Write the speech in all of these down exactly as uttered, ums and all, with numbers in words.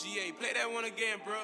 G A, play that one again, bro.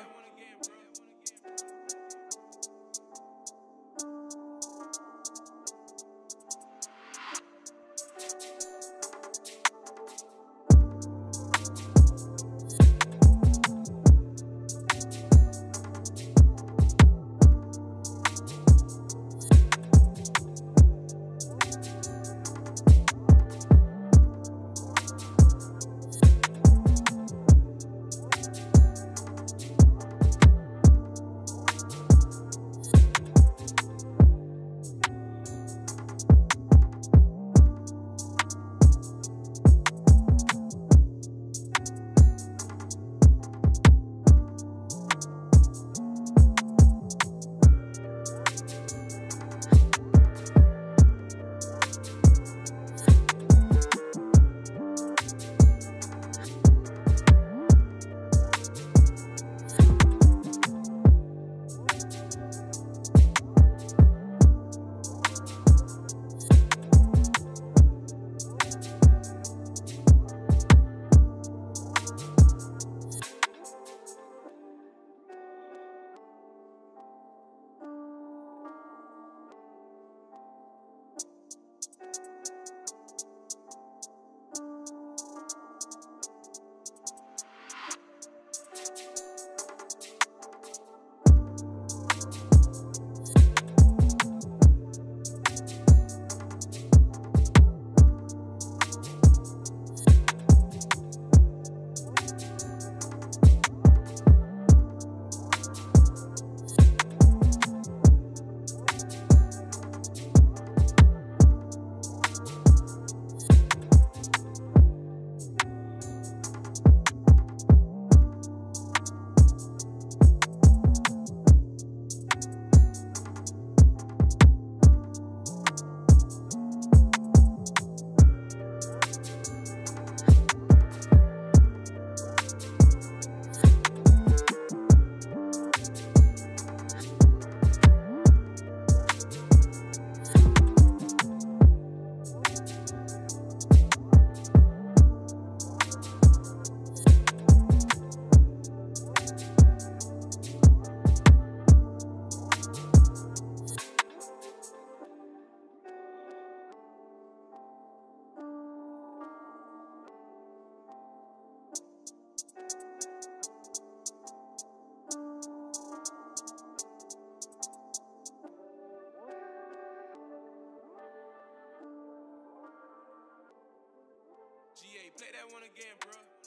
Play that one again, bro.